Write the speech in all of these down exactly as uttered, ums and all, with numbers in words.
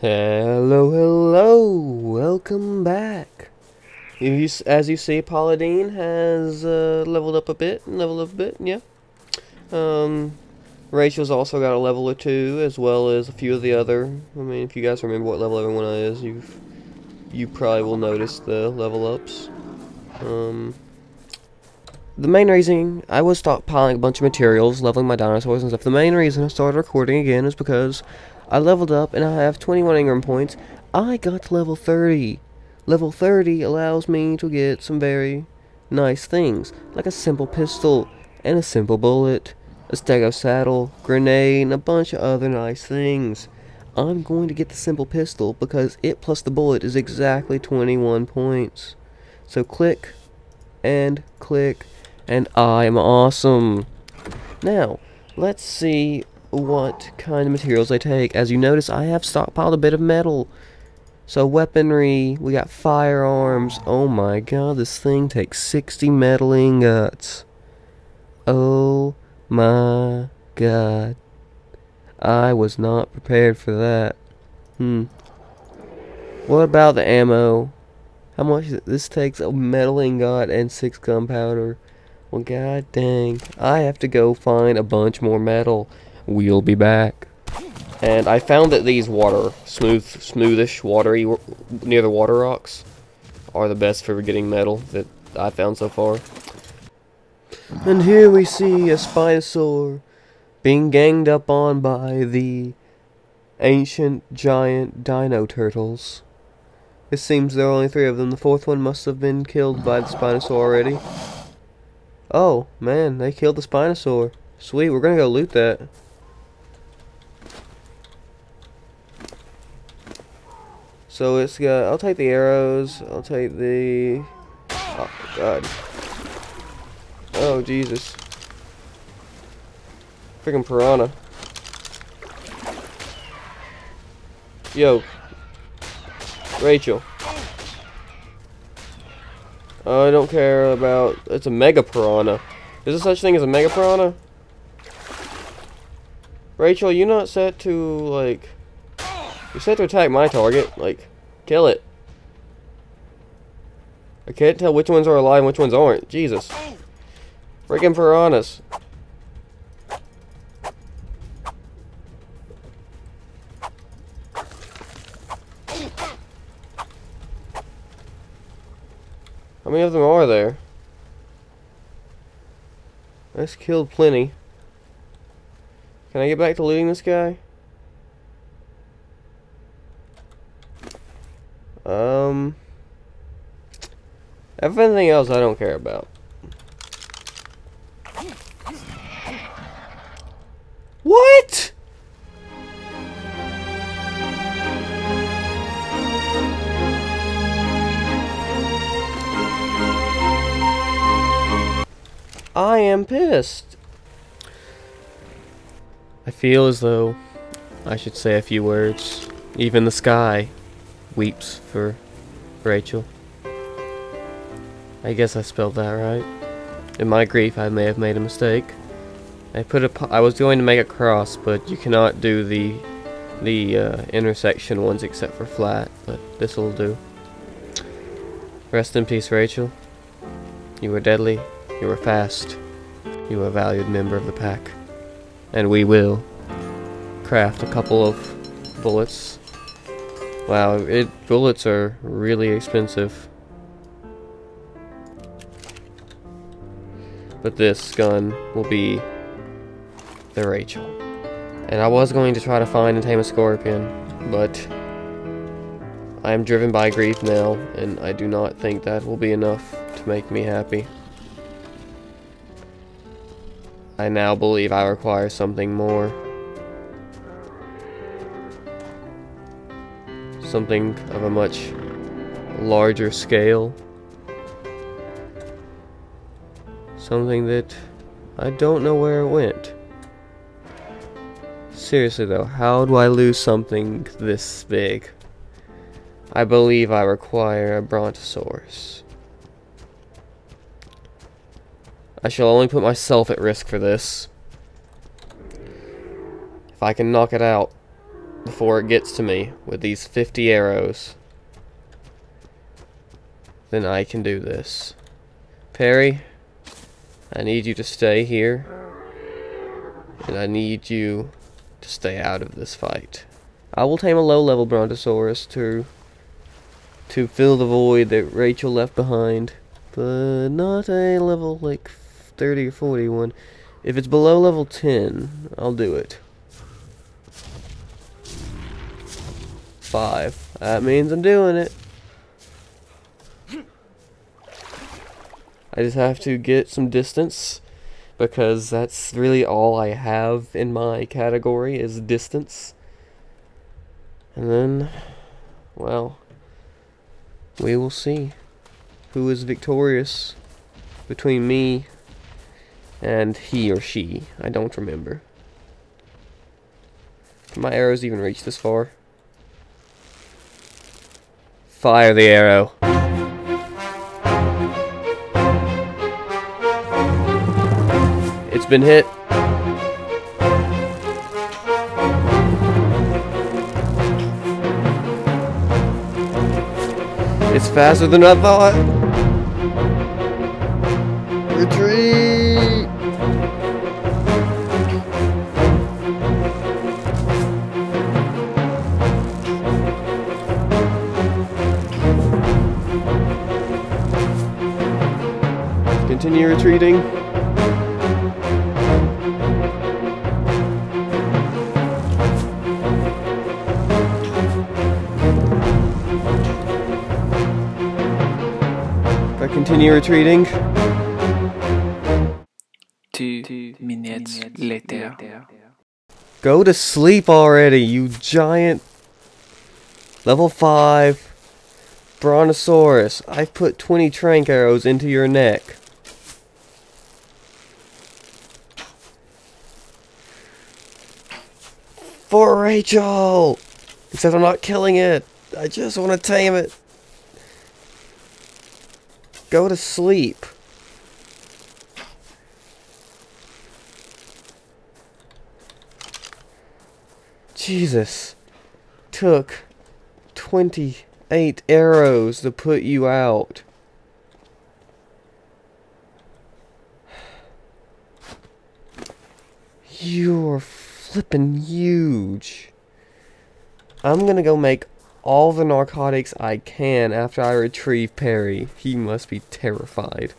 Hello, hello, welcome back. You, as you see, Paula Deen has uh, leveled up a bit, leveled up a bit, yeah. Um, Rachel's also got a level or two, as well as a few of the other. I mean, if you guys remember what level everyone is, you you probably will notice the level ups. Um, the main reason I was stockpiling a bunch of materials, leveling my dinosaurs and stuff. The main reason I started recording again is because I leveled up and I have twenty-one Engram points. I got to level thirty. Level thirty allows me to get some very nice things, like a simple pistol and a simple bullet, a stego saddle, grenade, and a bunch of other nice things. I'm going to get the simple pistol because it plus the bullet is exactly twenty-one points. So click and click, and I'm awesome. Now, let's see what kind of materials they take. As you notice, I have stockpiled a bit of metal. So weaponry, we got firearms. Oh my god, this thing takes sixty metal ingots. Oh my god, I was not prepared for that. Hmm what about the ammo? How much this takes? A metal ingot and six gunpowder. Well, god dang, I have to go find a bunch more metal. We'll be back. And I found that these water, smooth, smoothish, watery, near the water rocks, are the best for getting metal that I found so far. And here we see a Spinosaur being ganged up on by the ancient giant dino turtles. It seems there are only three of them. The fourth one must have been killed by the Spinosaur already. Oh, man, they killed the Spinosaur. Sweet, we're gonna go loot that. So it's got, I'll take the arrows, I'll take the, oh god, oh Jesus, freaking piranha. Yo, Rachel, uh, I don't care about, it's a mega piranha. Is there such thing as a mega piranha? Rachel, you're not set to, like, you're set to attack my target, like, kill it. I can't tell which ones are alive and which ones aren't. Jesus. Freaking piranhas. How many of them are there? That's killed plenty. Can I get back to looting this guy? Um, everything else I don't care about. What? I am pissed. I feel as though I should say a few words. Even the sky weeps for Rachel. I guess I spelled that right. In my grief, I may have made a mistake. I put a. I was going to make a cross, but you cannot do the the uh, intersection ones except for flat. But this will do. Rest in peace, Rachel. You were deadly. You were fast. You were a valued member of the pack, and we will craft a couple of bullets. Wow, it, bullets are really expensive. But this gun will be the Rachel. And I was going to try to find and tame a scorpion, but I am driven by grief now, and I do not think that will be enough to make me happy. I now believe I require something more. Something of a much larger scale. Something that I don't know where it went. Seriously though, how do I lose something this big? I believe I require a Brontosaurus. I shall only put myself at risk for this. If I can knock it out, before it gets to me with these fifty arrows, then I can do this. Perry, I need you to stay here, and I need you to stay out of this fight. I will tame a low-level Brontosaurus to to fill the void that Rachel left behind, but not a level like thirty or forty one. If it's below level ten, I'll do it. Five. That means I'm doing it. I just have to get some distance, because that's really all I have in my category is distance. And then, well, we will see who is victorious between me and he or she. I don't remember. Can my arrows even reach this far? Fire the arrow. It's been hit. It's faster than I thought. Retreat. Continue retreating. If I continue retreating. Two, Two minutes, minutes later. later. Go to sleep already, you giant level five Brontosaurus. I've put twenty trank arrows into your neck. For Rachel! Except I'm not killing it. I just want to tame it. Go to sleep. Jesus. Took twenty-eight arrows to put you out. You're flippin' huge. I'm gonna go make all the narcotics I can after I retrieve Perry. He must be terrified.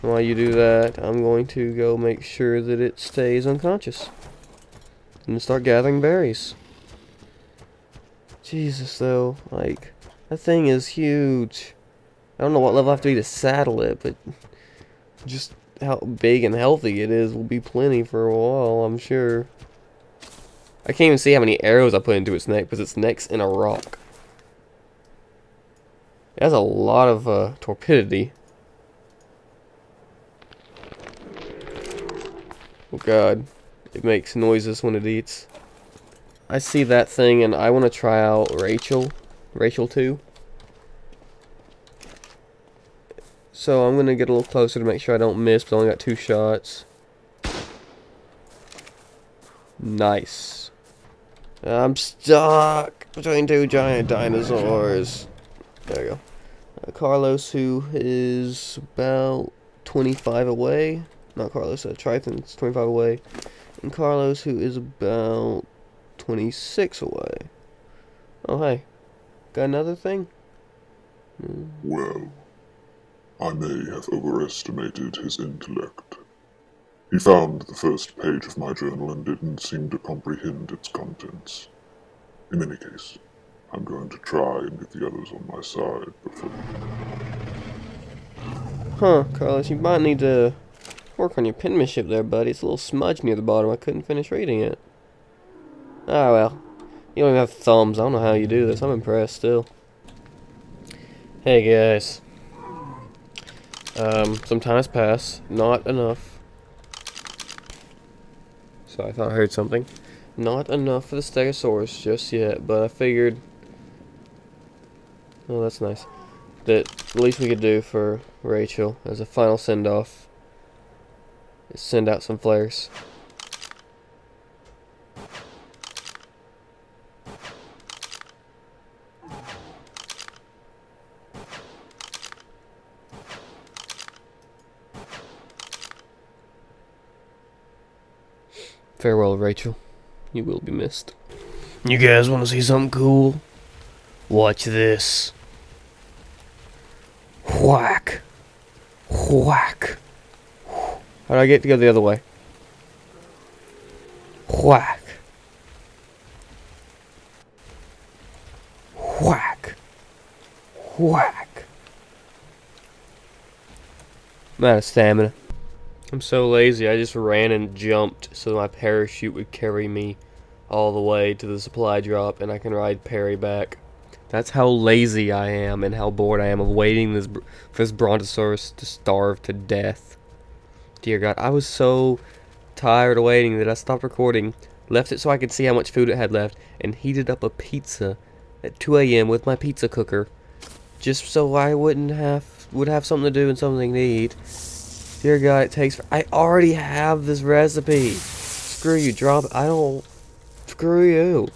While you do that, I'm going to go make sure that it stays unconscious. And start gathering berries. Jesus, though. Like, that thing is huge. I don't know what level I have to be to saddle it, but just how big and healthy it is will be plenty for a while, I'm sure. I can't even see how many arrows I put into its neck because its neck's in a rock. It has a lot of uh, torpidity. Oh god, it makes noises when it eats. I see that thing and I want to try out Rachel. Rachel too. So I'm gonna get a little closer to make sure I don't miss, but I only got two shots. Nice. I'm stuck between two giant dinosaurs. There we go. Uh, Carlos, who is about twenty-five away. Not Carlos, uh, Triton's twenty-five away. And Carlos, who is about twenty-six away. Oh, hey. Got another thing? Mm. Well, I may have overestimated his intellect. He found the first page of my journal and didn't seem to comprehend its contents. In any case, I'm going to try and get the others on my side before... Huh, Carlos, you might need to work on your penmanship there, buddy. It's a little smudge near the bottom. I couldn't finish reading it. Ah, well. You don't even have thumbs. I don't know how you do this. I'm impressed still. Hey, guys. Um, some time has passed. Not enough. So I thought I heard something. Not enough for the Stegosaurus just yet, but I figured... Oh, that's nice. That the least we could do for Rachel as a final send-off is send out some flares. Farewell, Rachel. You will be missed. You guys want to see something cool? Watch this. Whack. Whack. How do I get to go the other way? Whack. Whack. Whack. I'm out of stamina. I'm so lazy, I just ran and jumped so my parachute would carry me all the way to the supply drop and I can ride Perry back. That's how lazy I am and how bored I am of waiting this br for this Brontosaurus to starve to death. Dear God, I was so tired of waiting that I stopped recording, left it so I could see how much food it had left, and heated up a pizza at two A M with my pizza cooker, just so I wouldn't have would have something to do and something to eat. Dear God, it takes. For I already have this recipe. Screw you, drop it. I don't. Screw you.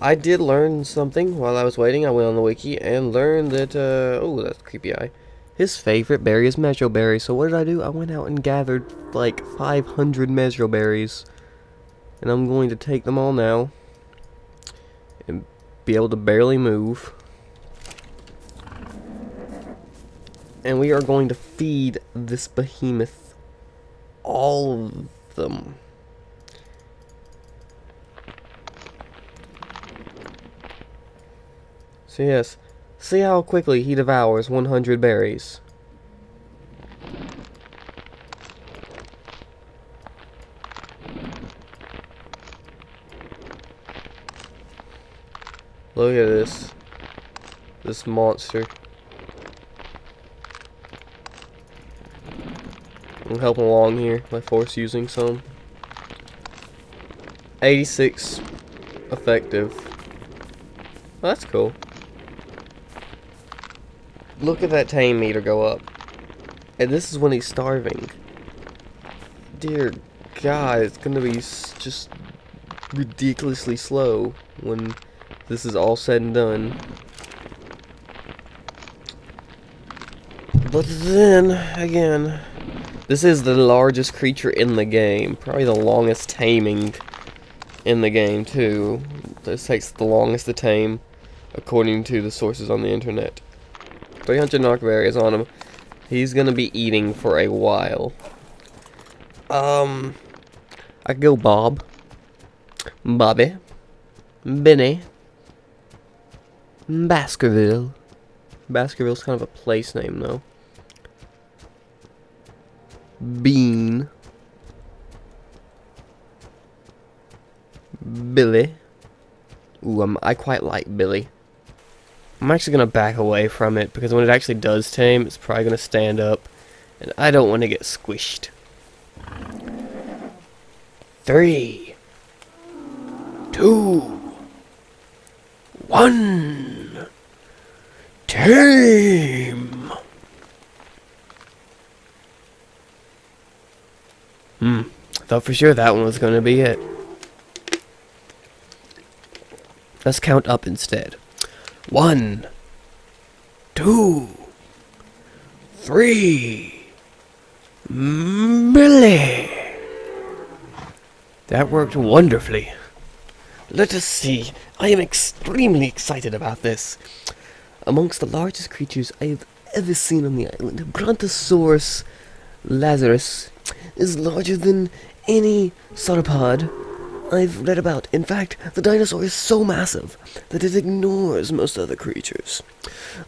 I did learn something while I was waiting. I went on the wiki and learned that, uh, oh, that's a creepy eye. His favorite berry is Mejoberry, so what did I do? I went out and gathered, like, five hundred Mejoberries. And I'm going to take them all now. And be able to barely move. And we are going to feed this behemoth all of them. So yes, see how quickly he devours one hundred berries. Look at this. This monster. I'll help him along here by force using some. eighty-six effective. Well, that's cool. Look at that tame meter go up. And this is when he's starving. Dear God, it's going to be just ridiculously slow when this is all said and done. But then, again, this is the largest creature in the game. Probably the longest taming in the game, too. This takes the longest to tame, according to the sources on the internet. three hundred knockberries is on him. He's gonna be eating for a while. Um, I could go Bob, Bobby, Benny, Baskerville. Baskerville's kind of a place name though. Bean, Billy. Ooh, I'm, I quite like Billy. I'm actually going to back away from it, because when it actually does tame, it's probably going to stand up, and I don't want to get squished. Three. Two. One. Tame! Hmm. I thought for sure that one was going to be it. Let's count up instead. One, two, three, Billy. That worked wonderfully. Let us see. I am extremely excited about this. Amongst the largest creatures I have ever seen on the island, Brontosaurus Lazarus is larger than any sauropod I've read about. In fact, the dinosaur is so massive that it ignores most other creatures.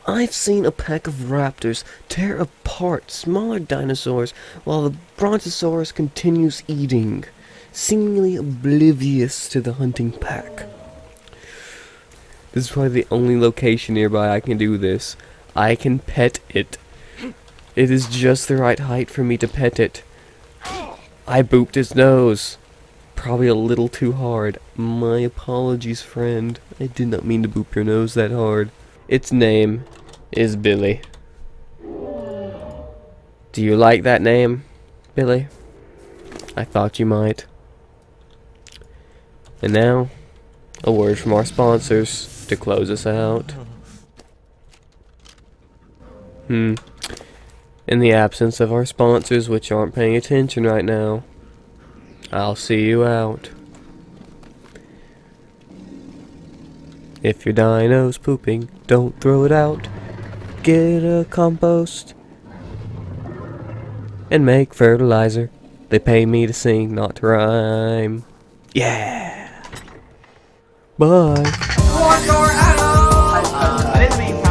I've seen a pack of raptors tear apart smaller dinosaurs while the Brontosaurus continues eating, seemingly oblivious to the hunting pack. This is probably the only location nearby I can do this. I can pet it. It is just the right height for me to pet it. I booped its nose. Probably a little too hard. My apologies, friend. I did not mean to boop your nose that hard. Its name is Billy. Do you like that name, Billy? I thought you might. And now, a word from our sponsors to close us out. Hmm. In the absence of our sponsors, which aren't paying attention right now, I'll see you out. If your dino's pooping, don't throw it out. Get a compost and make fertilizer. They pay me to sing, not to rhyme. Yeah. Bye.